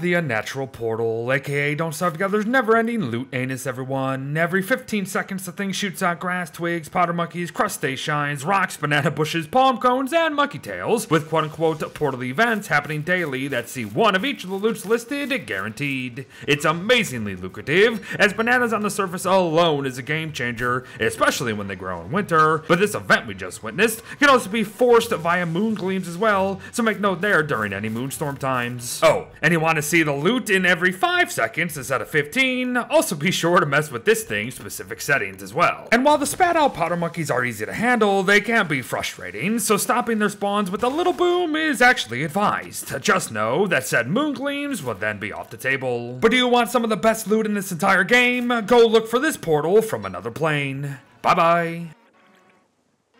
The Unnatural Portal, aka Don't Starve Together's never-ending loot anus, everyone. Every 15 seconds, the thing shoots out grass, twigs, powder monkeys, crustaceans, rocks, banana bushes, palm cones, and monkey tails, with quote-unquote portal events happening daily that see one of each of the loots listed guaranteed. It's amazingly lucrative, as bananas on the surface alone is a game-changer, especially when they grow in winter, but this event we just witnessed can also be forced via moon gleams as well, so make note there during any moonstorm times. Oh, and you want to see the loot in every 5 seconds instead of 15, also be sure to mess with this thing's specific settings as well. And while the spat out powder monkeys are easy to handle, they can be frustrating, so stopping their spawns with a little boom is actually advised. Just know that said moon gleams will then be off the table. But do you want some of the best loot in this entire game? Go look for this portal from another plane. Bye bye.